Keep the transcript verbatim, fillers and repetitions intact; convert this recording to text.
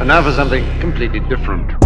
And now for something completely different.